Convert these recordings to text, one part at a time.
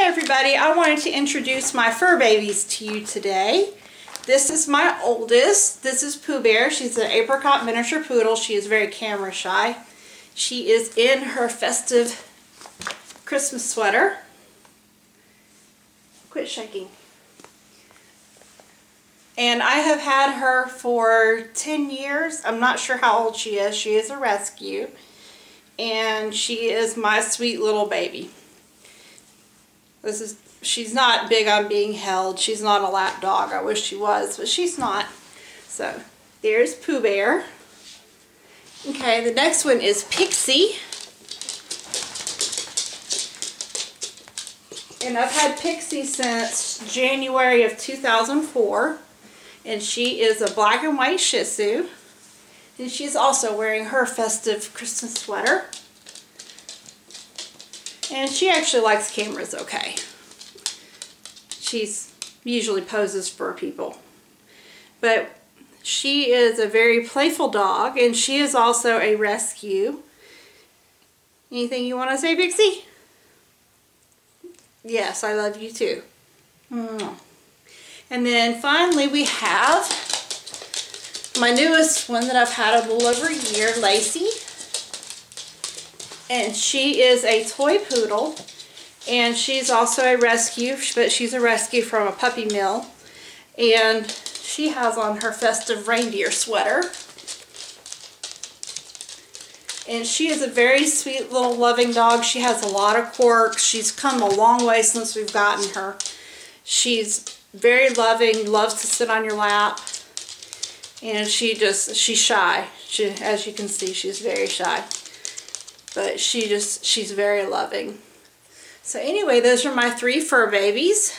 Hey everybody, I wanted to introduce my fur babies to you today. This is my oldest. This is Pooh Bear. She's an apricot miniature poodle. She is very camera shy. She is in her festive Christmas sweater. Quit shaking. And I have had her for 10 years. I'm not sure how old she is. She is a rescue. And she is my sweet little baby. She's not big on being held. She's not a lap dog. I wish she was, but she's not. So there's Pooh Bear. Okay, the next one is Pixie. And I've had Pixie since January of 2004. And she is a black and white Shih Tzu. And she's also wearing her festive Christmas sweater. And she actually likes cameras okay. She usually poses for people. But she is a very playful dog, and she is also a rescue. Anything you want to say, Pixie? Yes, I love you too. And then finally we have my newest one that I've had a little over a year, Lacie. And she is a toy poodle, and she's also a rescue, but she's a rescue from a puppy mill. And she has on her festive reindeer sweater. And she is a very sweet little loving dog. She has a lot of quirks. She's come a long way since we've gotten her. She's very loving, loves to sit on your lap. And she's shy. As you can see, she's very shy. But she's very loving. So anyway, those are my three fur babies.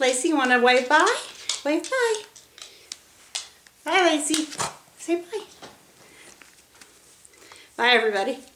Lacie, you want to wave bye? Wave bye. Bye, Lacie. Say bye. Bye, everybody.